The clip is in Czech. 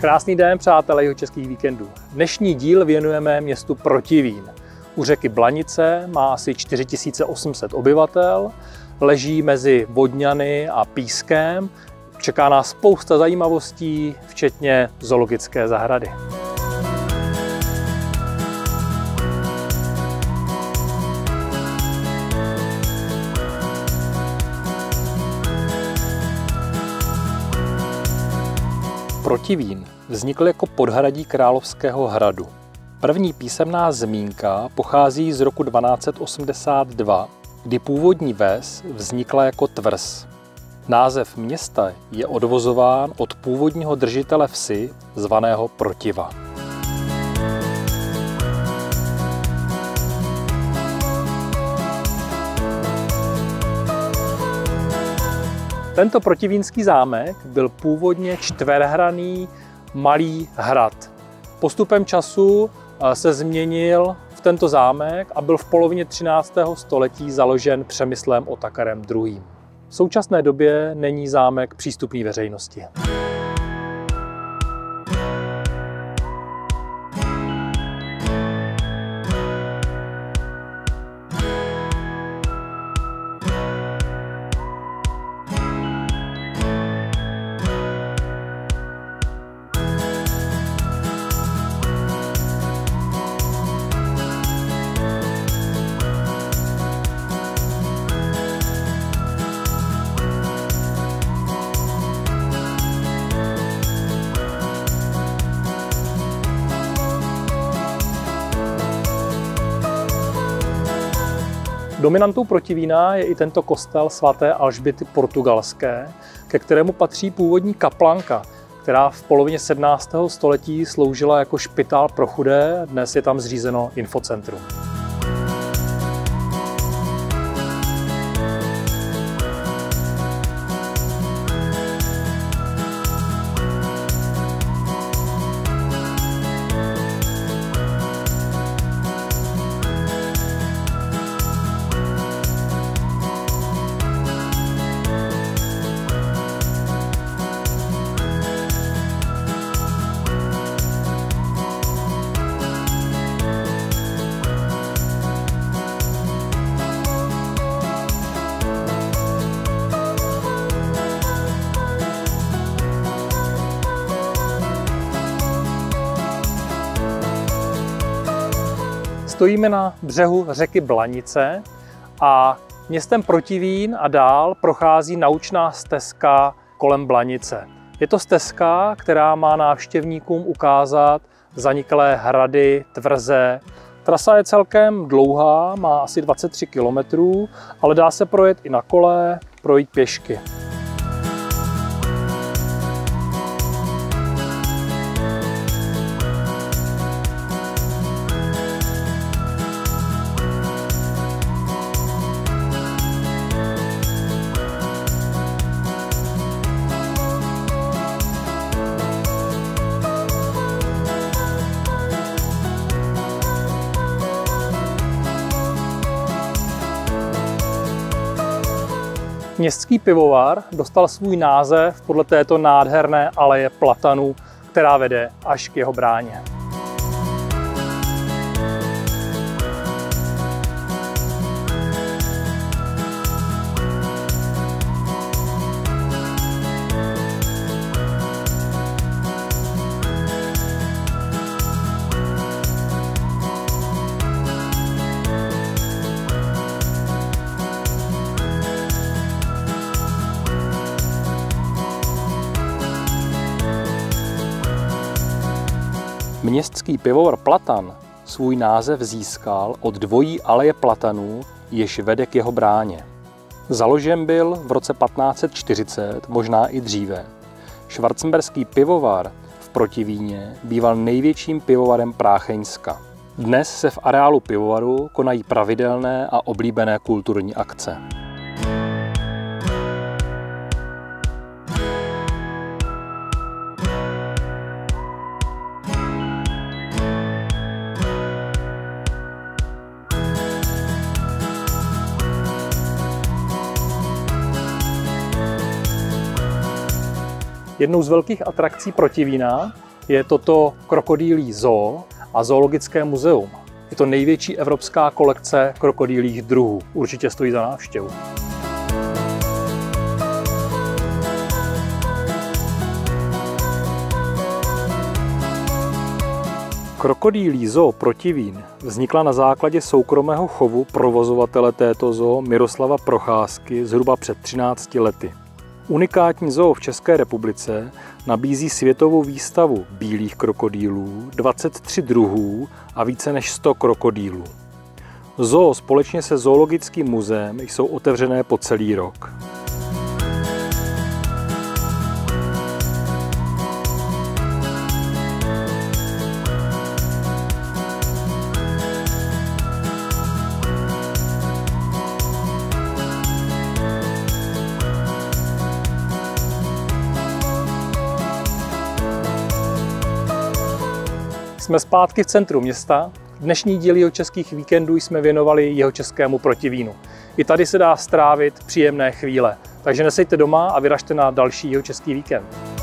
Krásný den, přátelé Jihočeských víkendů. Dnešní díl věnujeme městu Protivín. U řeky Blanice má asi 4800 obyvatel, leží mezi Vodňany a Pískem. Čeká nás spousta zajímavostí, včetně zoologické zahrady. Protivín vznikl jako podhradí Královského hradu. První písemná zmínka pochází z roku 1282, kdy původní ves vznikla jako tvrz. Název města je odvozován od původního držitele vsi zvaného Protiva. Tento protivínský zámek byl původně čtverhranný malý hrad. Postupem času se změnil v tento zámek a byl v polovině 13. století založen Přemyslem Otakarem II. V současné době není zámek přístupný veřejnosti. Dominantou Protivína je i tento kostel svaté Alžběty Portugalské, ke kterému patří původní kaplanka, která v polovině 17. století sloužila jako špitál pro chudé, dnes je tam zřízeno infocentrum. Stojíme na břehu řeky Blanice a městem Protivín a dál prochází naučná stezka kolem Blanice. Je to stezka, která má návštěvníkům ukázat zaniklé hrady, tvrze. Trasa je celkem dlouhá, má asi 23 km, ale dá se projet i na kole, projít pěšky. Městský pivovar dostal svůj název podle této nádherné aleje platanů, která vede až k jeho bráně. Městský pivovar Platan svůj název získal od dvojí aleje platanů, jež vede k jeho bráně. Založen byl v roce 1540, možná i dříve. Schwarzenberský pivovar v Protivíně býval největším pivovarem Prácheňska. Dnes se v areálu pivovaru konají pravidelné a oblíbené kulturní akce. Jednou z velkých atrakcí Protivína je toto Krokodýlí zoo a zoologické muzeum. Je to největší evropská kolekce krokodýlích druhů. Určitě stojí za návštěvu. Krokodýlí zoo Protivín vznikla na základě soukromého chovu provozovatele této zoo Miroslava Procházky zhruba před 13 lety. Unikátní zoo v České republice nabízí světovou výstavu bílých krokodýlů, 23 druhů a více než 100 krokodýlů. Zoo společně se zoologickým muzeem jsou otevřené po celý rok. Jsme zpátky v centru města. Dnešní díl Jihočeských víkendů jsme věnovali Jihočeskému Protivínu. I tady se dá strávit příjemné chvíle, takže neseďte doma a vyražte na další Jihočeský víkend.